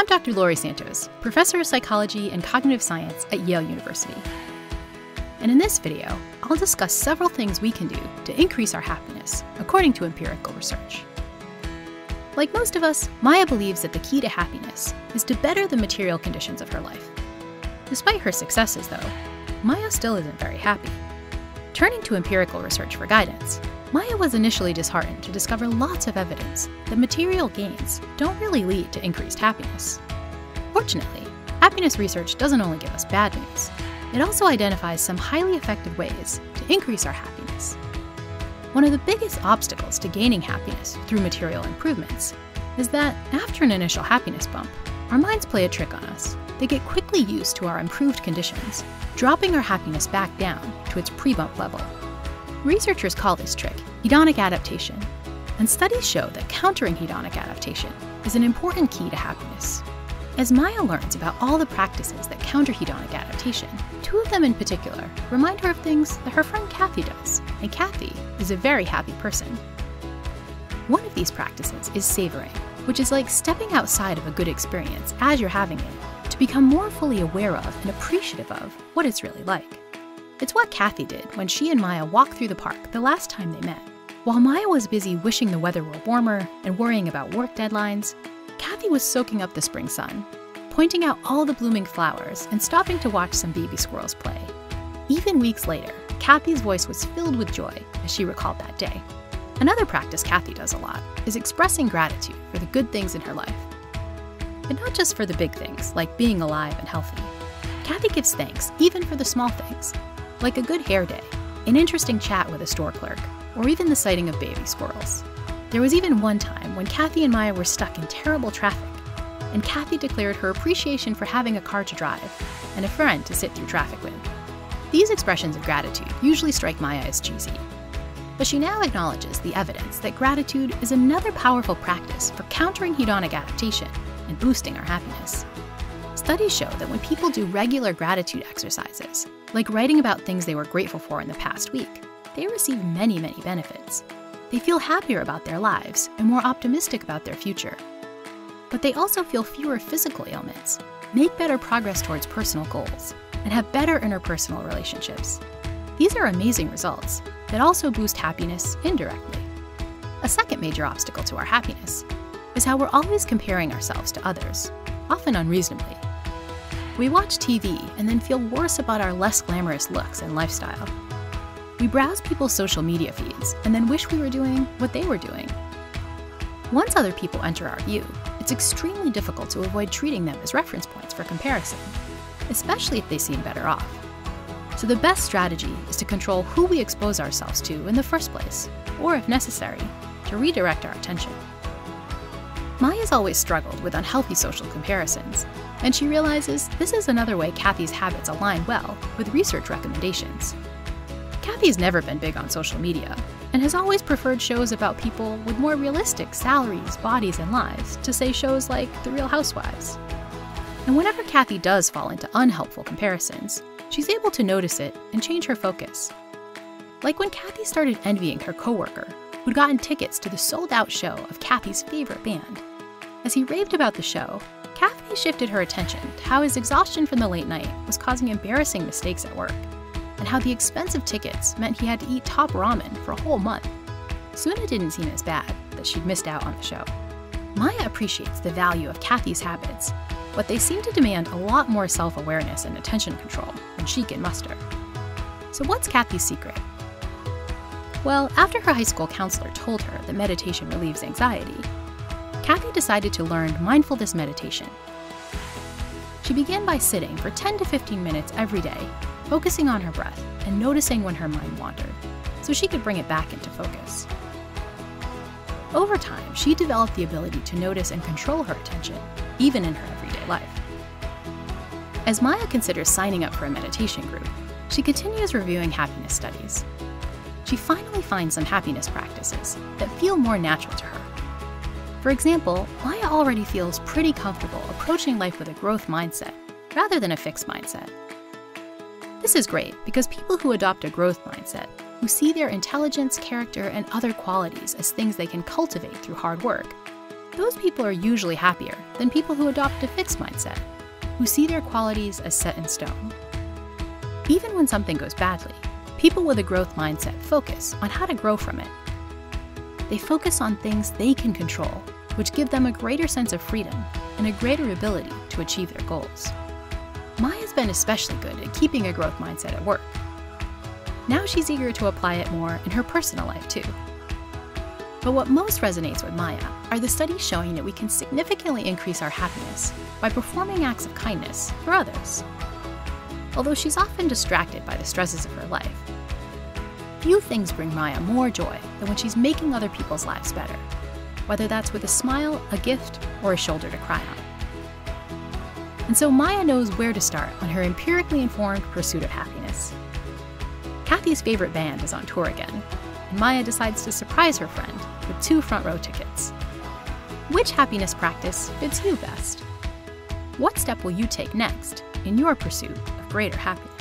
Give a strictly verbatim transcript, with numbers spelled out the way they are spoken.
I'm Doctor Laurie Santos, Professor of Psychology and Cognitive Science at Yale University. And in this video, I'll discuss several things we can do to increase our happiness, according to empirical research. Like most of us, Maya believes that the key to happiness is to better the material conditions of her life. Despite her successes, though, Maya still isn't very happy. Turning to empirical research for guidance, Maya was initially disheartened to discover lots of evidence that material gains don't really lead to increased happiness. Fortunately, happiness research doesn't only give us bad news, it also identifies some highly effective ways to increase our happiness. One of the biggest obstacles to gaining happiness through material improvements is that after an initial happiness bump, our minds play a trick on us. They get quickly used to our improved conditions, dropping our happiness back down to its pre-bump level. Researchers call this trick hedonic adaptation, and studies show that countering hedonic adaptation is an important key to happiness. As Maya learns about all the practices that counter hedonic adaptation, two of them in particular remind her of things that her friend Kathy does, and Kathy is a very happy person. One of these practices is savoring, which is like stepping outside of a good experience as you're having it to become more fully aware of and appreciative of what it's really like. It's what Kathy did when she and Maya walked through the park the last time they met. While Maya was busy wishing the weather were warmer and worrying about work deadlines, Kathy was soaking up the spring sun, pointing out all the blooming flowers and stopping to watch some baby squirrels play. Even weeks later, Kathy's voice was filled with joy as she recalled that day. Another practice Kathy does a lot is expressing gratitude for the good things in her life. And not just for the big things, like being alive and healthy. Kathy gives thanks even for the small things, like a good hair day, an interesting chat with a store clerk, or even the sighting of baby squirrels. There was even one time when Kathy and Maya were stuck in terrible traffic, and Kathy declared her appreciation for having a car to drive and a friend to sit through traffic with. These expressions of gratitude usually strike Maya as cheesy, but she now acknowledges the evidence that gratitude is another powerful practice for countering hedonic adaptation and boosting our happiness. Studies show that when people do regular gratitude exercises, like writing about things they were grateful for in the past week, they receive many, many benefits. They feel happier about their lives and more optimistic about their future. But they also feel fewer physical ailments, make better progress towards personal goals, and have better interpersonal relationships. These are amazing results that also boost happiness indirectly. A second major obstacle to our happiness is how we're always comparing ourselves to others, often unreasonably. We watch T V and then feel worse about our less glamorous looks and lifestyle. We browse people's social media feeds and then wish we were doing what they were doing. Once other people enter our view, it's extremely difficult to avoid treating them as reference points for comparison, especially if they seem better off. So the best strategy is to control who we expose ourselves to in the first place, or if necessary, to redirect our attention. Maya's always struggled with unhealthy social comparisons, and she realizes this is another way Kathy's habits align well with research recommendations. Kathy's never been big on social media, and has always preferred shows about people with more realistic salaries, bodies, and lives to, say, shows like The Real Housewives. And whenever Kathy does fall into unhelpful comparisons, she's able to notice it and change her focus. Like when Kathy started envying her coworker, who'd gotten tickets to the sold-out show of Kathy's favorite band. As he raved about the show, Kathy shifted her attention to how his exhaustion from the late night was causing embarrassing mistakes at work, and how the expensive tickets meant he had to eat top ramen for a whole month. Soon it didn't seem as bad that she'd missed out on the show. Maya appreciates the value of Kathy's habits, but they seem to demand a lot more self-awareness and attention control than she can muster. So what's Kathy's secret? Well, after her high school counselor told her that meditation relieves anxiety, Kathy decided to learn mindfulness meditation. She began by sitting for ten to fifteen minutes every day, focusing on her breath and noticing when her mind wandered, so she could bring it back into focus. Over time, she developed the ability to notice and control her attention, even in her everyday life. As Maya considers signing up for a meditation group, she continues reviewing happiness studies. She finally finds some happiness practices that feel more natural to her. For example, Maya already feels pretty comfortable approaching life with a growth mindset rather than a fixed mindset. This is great because people who adopt a growth mindset, who see their intelligence, character, and other qualities as things they can cultivate through hard work, Those people are usually happier than people who adopt a fixed mindset, who see their qualities as set in stone. Even when something goes badly, people with a growth mindset focus on how to grow from it. They focus on things they can control, which give them a greater sense of freedom and a greater ability to achieve their goals. Maya's been especially good at keeping a growth mindset at work. Now she's eager to apply it more in her personal life too. But what most resonates with Maya are the studies showing that we can significantly increase our happiness by performing acts of kindness for others. Although she's often distracted by the stresses of her life, few things bring Maya more joy than when she's making other people's lives better, whether that's with a smile, a gift, or a shoulder to cry on. And so Maya knows where to start on her empirically informed pursuit of happiness. Kathy's favorite band is on tour again, and Maya decides to surprise her friend with two front row tickets. Which happiness practice fits you best? What step will you take next in your pursuit of greater happiness?